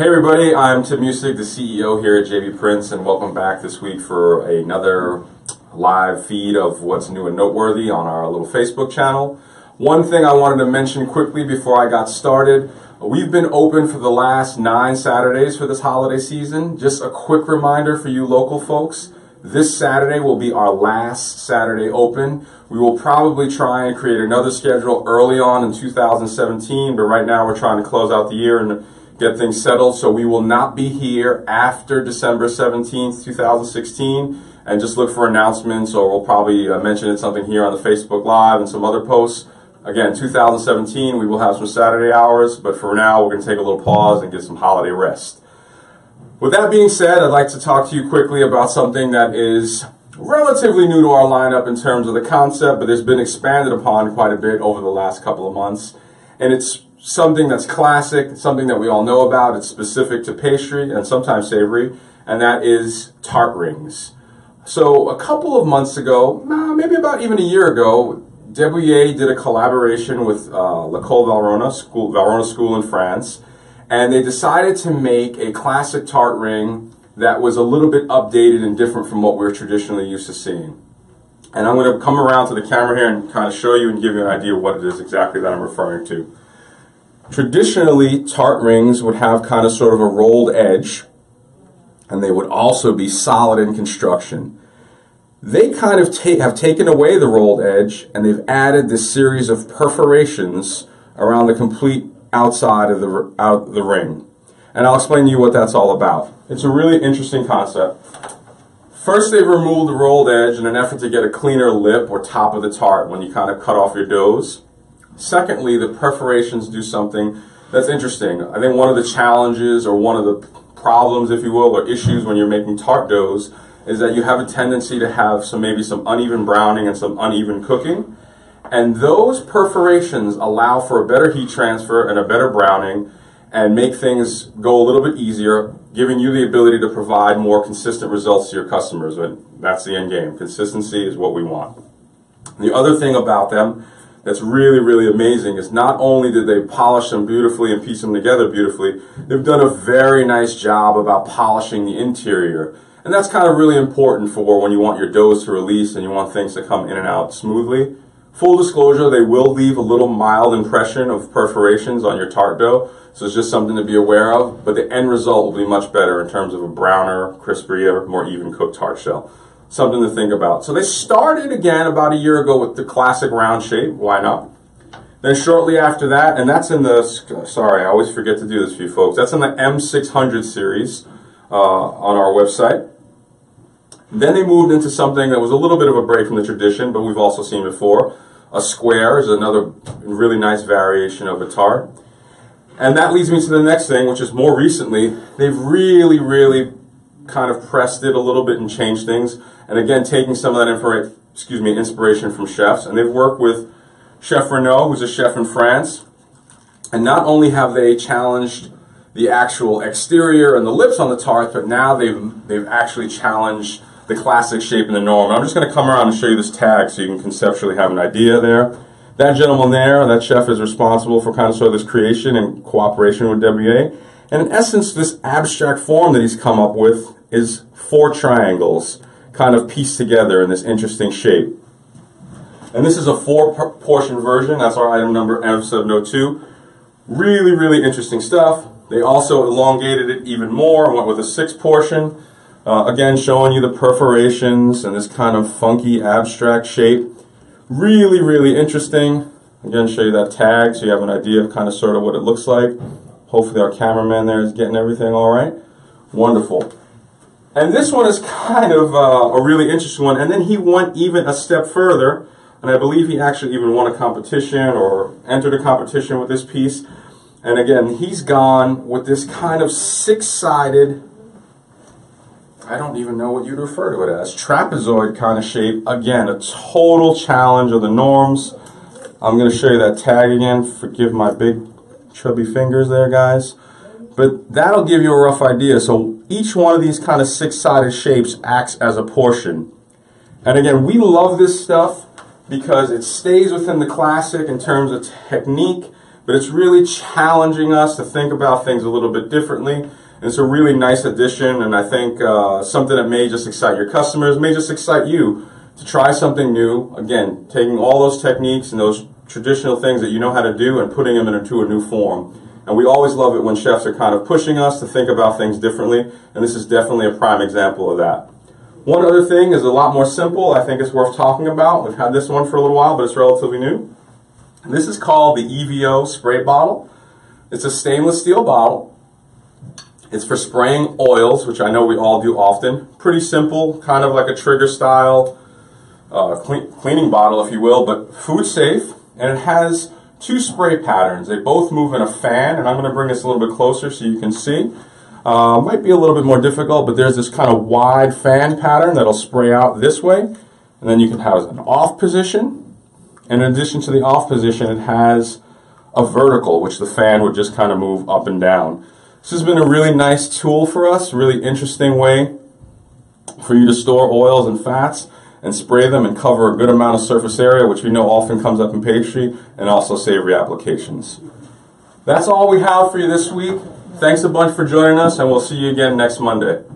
Hey everybody, I'm Tim Musig, the CEO here at J.B. Prince, and welcome back this week for another live feed of what's new and noteworthy on our little Facebook channel. One thing I wanted to mention quickly before I got started, we've been open for the last 9 Saturdays for this holiday season. Just a quick reminder for you local folks, this Saturday will be our last Saturday open. We will probably try and create another schedule early on in 2017, but right now we're trying to close out the year and get things settled, so we will not be here after December 17th, 2016, and just look for announcements, or we'll probably mention it something here on the Facebook Live and some other posts. Again, 2017, we will have some Saturday hours, but for now, we're going to take a little pause and get some holiday rest. With that being said, I'd like to talk to you quickly about something that is relatively new to our lineup in terms of the concept, but it's been expanded upon quite a bit over the last couple of months, and it's something that's classic, something that we all know about. It's specific to pastry and sometimes savory, and that is tart rings. So a couple of months ago, maybe about even a year ago, Debuyer did a collaboration with Le Col Valrhona School in France, and they decided to make a classic tart ring that was a little bit updated and different from what we're traditionally used to seeing. And I'm going to come around to the camera here and kind of show you and give you an idea of what it is exactly that I'm referring to. Traditionally, tart rings would have kind of sort of a rolled edge, and they would also be solid in construction. They kind of have taken away the rolled edge, and they've added this series of perforations around the complete outside of the ring. And I'll explain to you what that's all about. It's a really interesting concept. First, they've removed the rolled edge in an effort to get a cleaner lip or top of the tart when you kind of cut off your doughs. Secondly, the perforations do something that's interesting. I think one of the challenges, or one of the problems, if you will, or issues when you're making tart doughs is that you have a tendency to have some uneven browning and some uneven cooking. And those perforations allow for a better heat transfer and a better browning and make things go a little bit easier, giving you the ability to provide more consistent results to your customers. And that's the end game. Consistency is what we want. The other thing about them that's really, really amazing is not only did they polish them beautifully and piece them together beautifully, they've done a very nice job about polishing the interior. And that's kind of really important for when you want your doughs to release and you want things to come in and out smoothly. Full disclosure, they will leave a little mild impression of perforations on your tart dough, so it's just something to be aware of, but the end result will be much better in terms of a browner, crispier, more even cooked tart shell. Something to think about. So they started again about a year ago with the classic round shape. Why not? Then shortly after that, and that's in the, sorry, I always forget to do this for you folks, that's in the M600 series on our website. Then they moved into something that was a little bit of a break from the tradition, but we've also seen before. A square is another really nice variation of a tart. And that leads me to the next thing, which is more recently, they've really, really kind of pressed it a little bit and changed things, and again taking some of that inspiration from chefs, and they've worked with Chef Renault, who's a chef in France, and not only have they challenged the actual exterior and the lips on the tart, but now they've actually challenged the classic shape and the norm. And I'm just going to come around and show you this tag so you can conceptually have an idea there. That gentleman there, that chef, is responsible for kind of sort of this creation in cooperation with WA, and in essence this abstract form that he's come up with is 4 triangles kind of pieced together in this interesting shape. And this is a 4-portion version. That's our item number M702. Really, really interesting stuff. They also elongated it even more and went with a 6-portion. Again, showing you the perforations and this kind of funky abstract shape. Really, really interesting. Again, show you that tag so you have an idea of kind of sort of what it looks like. Hopefully our cameraman there is getting everything all right. Wonderful. And this one is kind of a really interesting one, and then he went even a step further, and I believe he actually even won a competition or entered a competition with this piece. And again, he's gone with this kind of 6-sided, I don't even know what you'd refer to it as, trapezoid kind of shape. Again, a total challenge of the norms. I'm going to show you that tag again. Forgive my big chubby fingers there, guys. But that'll give you a rough idea. So each one of these kind of 6-sided shapes acts as a portion. And again, we love this stuff because it stays within the classic in terms of technique, But it's really challenging us to think about things a little bit differently. It's a really nice addition, and I think something that may just excite your customers, may just excite you to try something new. Again, taking all those techniques and those traditional things that you know how to do and putting them into a new form. And we always love it when chefs are kind of pushing us to think about things differently, and this is definitely a prime example of that. One other thing is a lot more simple. I think it's worth talking about. We've had this one for a little while, but it's relatively new. And this is called the Evo spray bottle. It's a stainless steel bottle. It's for spraying oils, which I know we all do often. Pretty simple, kind of like a trigger style cleaning bottle, if you will, but food safe. And it has two spray patterns. They both move in a fan, and I'm going to bring this a little bit closer so you can see. Might be a little bit more difficult, but there's this kind of wide fan pattern that'll spray out this way, and then you can have an off position. And in addition to the off position, it has a vertical, which the fan would just kind of move up and down. This has been a really nice tool for us, really interesting way for you to store oils and fats and spray them and cover a good amount of surface area, which we know often comes up in pastry and also savory applications. That's all we have for you this week. Thanks a bunch for joining us, and we'll see you again next Monday.